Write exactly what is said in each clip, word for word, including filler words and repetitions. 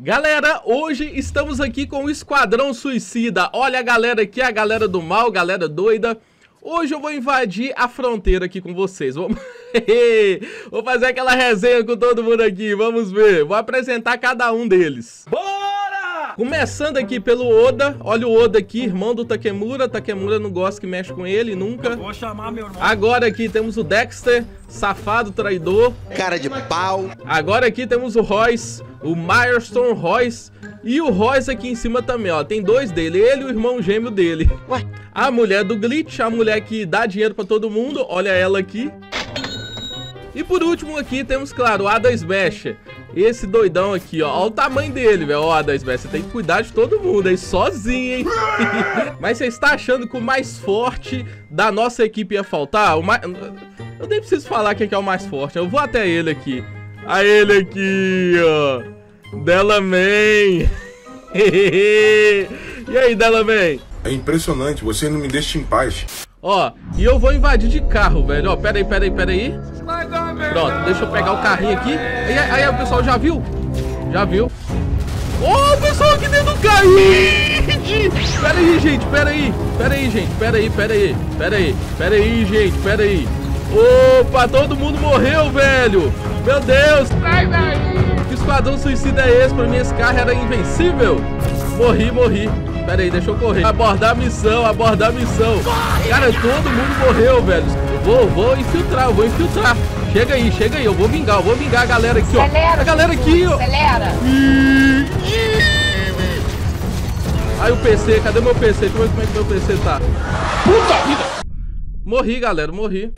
Galera, hoje estamos aqui com o Esquadrão Suicida. Olha a galera aqui, a galera do mal, galera doida. Hoje eu vou invadir a fronteira aqui com vocês. Vou... vou fazer aquela resenha com todo mundo aqui, vamos ver. Vou apresentar cada um deles. Bora! Começando aqui pelo Oda. Olha o Oda aqui, irmão do Takemura. Takemura não gosta que mexe com ele, nunca. Vou chamar meu irmão. Agora aqui temos o Dexter, safado, traidor. Cara de pau. Agora aqui temos o Royce. O Myerstone, Royce e o Royce aqui em cima também, ó. Tem dois dele, ele e o irmão gêmeo dele. Ué? A mulher do Glitch, a mulher que dá dinheiro pra todo mundo. Olha ela aqui. E por último aqui temos, claro, o Adam Smasher. Esse doidão aqui, ó. Olha o tamanho dele, velho. Ó, Adam Smasher, tem que cuidar de todo mundo, aí sozinho, hein? Mas você está achando que o mais forte da nossa equipe ia faltar? O mais... Eu nem preciso falar quem é o mais forte. Eu vou até ele aqui. A ele aqui, ó. Delamain. E aí, Delamain? É impressionante, você não me deixa em paz. Ó, e eu vou invadir de carro, velho. Ó, pera aí, pera aí, pera aí. Pronto, deixa eu pegar o carrinho aqui. Aí, aí, o pessoal já viu? Já viu? Ó, o pessoal aqui dentro do carro. Pera aí, gente, pera aí. Pera aí, gente, pera aí, pera aí. Pera aí, pera aí, gente, pera aí. Opa, todo mundo morreu, velho. Meu Deus. Sai daí. Que esquadrão suicida é esse? Pra mim esse carro era invencível. Morri, morri. Pera aí, deixa eu correr. Abordar a missão, abordar a missão. Cara, todo mundo morreu, velho. Eu vou, vou infiltrar, eu vou infiltrar. Chega aí, chega aí, eu vou vingar, eu vou vingar a galera aqui, ó. Acelera, a galera aqui, ó. Acelera. Aí o P C, cadê meu P C? Como é que meu P C tá? Puta vida. Morri, galera, morri.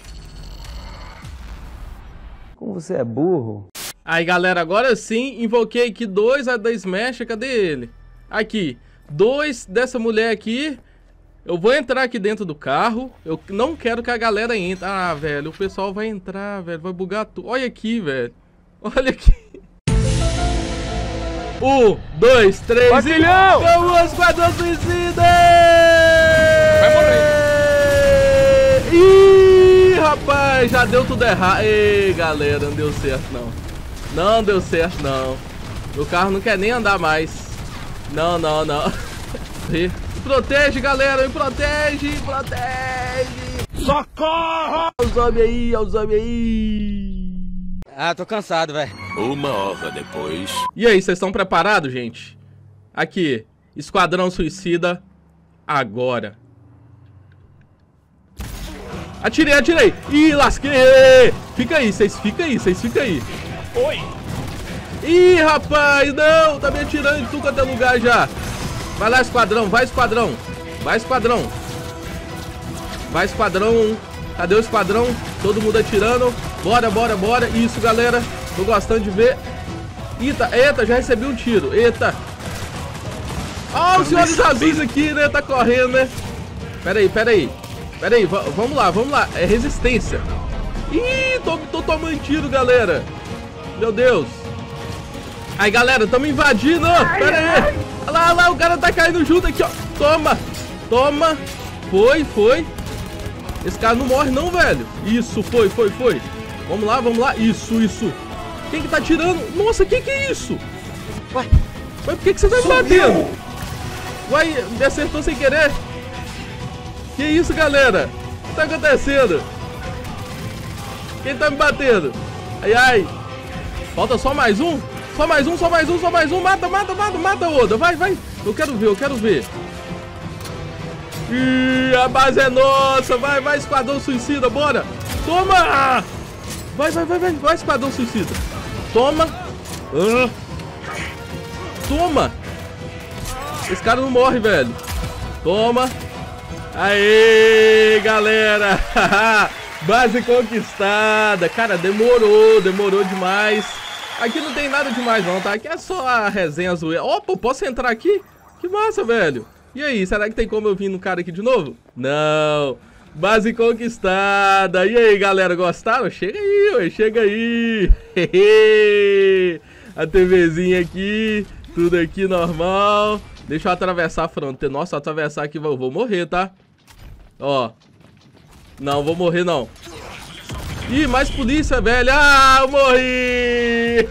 Como você é burro. Aí, galera, agora sim, invoquei aqui dois da Smash, cadê ele? Aqui, dois dessa mulher aqui. Eu vou entrar aqui dentro do carro. Eu não quero que a galera entre. Ah, velho, o pessoal vai entrar, velho, vai bugar tudo. Olha aqui, velho, olha aqui. Um, dois, três Batilhão! E... Vamos, Esquadrão Suicida! Vai morrer! Ih, rapaz, já deu tudo errado. Ei, galera, não deu certo, não. Não deu certo, não. O carro não quer nem andar mais. Não, não, não. Me protege, galera. Me protege, me protege. Socorro! Olha os homens aí, olha os homens aí. Ah, tô cansado, velho. Uma hora depois. E aí, vocês estão preparados, gente? Aqui, Esquadrão Suicida, agora. Atirei, atirei. Ih, lasquei. Fica aí, vocês ficam aí, vocês ficam aí. Oi! Ih, rapaz, não! Tá me atirando em tudo quanto é lugar já! Vai lá, esquadrão, vai, esquadrão! Vai, esquadrão! Vai, esquadrão! Cadê o esquadrão? Todo mundo atirando! Bora, bora, bora! Isso, galera! Tô gostando de ver! Eita, eita, já recebi um tiro! Eita! Ah, os senhores azuis aqui, né? Tá correndo, né? Pera aí, pera aí! Pera aí, vamos lá, vamos lá! É resistência! Ih, tô, tô tomando tiro, galera! Meu Deus. Aí, galera, tamo invadindo. Ai, pera aí. Ai. Olha lá, olha lá, o cara tá caindo junto aqui, ó. Toma, toma. Foi, foi. Esse cara não morre não, velho. Isso, foi, foi, foi. Vamos lá, vamos lá. Isso, isso. Quem que tá atirando? Nossa, que que é isso? Ué, mas por que que você tá me batendo? Uai, me acertou sem querer. Que isso, galera? O que tá acontecendo? Quem tá me batendo? Ai, ai. Falta só mais um, só mais um, só mais um, só mais um. Mata, mata, mata, mata, Oda. Vai, vai. Eu quero ver, eu quero ver. Ih, a base é nossa. Vai, vai, Esquadrão Suicida, bora. Toma. Vai, vai, vai, vai, vai, Esquadrão Suicida. Toma. Ah. Toma. Esse cara não morre, velho. Toma. Aê, galera. Base conquistada. Cara, demorou, demorou demais. Aqui não tem nada demais não, tá? Aqui é só a resenha zoeira. Opa, posso entrar aqui? Que massa, velho. E aí, será que tem como eu vir no cara aqui de novo? Não. Base conquistada. E aí, galera, gostaram? Chega aí, ué, chega aí. A TVzinha aqui, tudo aqui normal. Deixa eu atravessar a fronteira. Nossa, atravessar aqui, eu vou morrer, tá? Ó. Não, vou morrer não. Ih, mais polícia, velho. Ah, eu morri.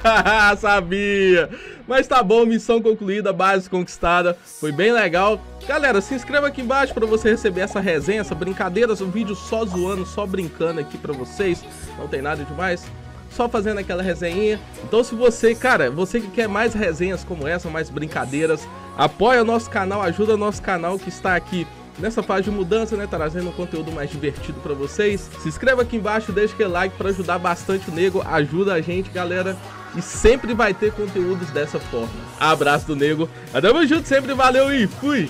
Sabia. Mas tá bom, missão concluída, base conquistada, foi bem legal. Galera, se inscreva aqui embaixo pra você receber essa resenha, essa brincadeira, um vídeo só zoando, só brincando aqui pra vocês. Não tem nada demais, só fazendo aquela resenhinha. Então se você, cara, você que quer mais resenhas como essa, mais brincadeiras, apoia o nosso canal, ajuda o nosso canal que está aqui nessa fase de mudança, né, trazendo um conteúdo mais divertido pra vocês. Se inscreva aqui embaixo, deixa aquele like pra ajudar bastante o Nego, ajuda a gente, galera. E sempre vai ter conteúdos dessa forma. Abraço do Nego, tamo junto sempre, valeu e fui!